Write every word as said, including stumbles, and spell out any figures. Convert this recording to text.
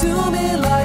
to me like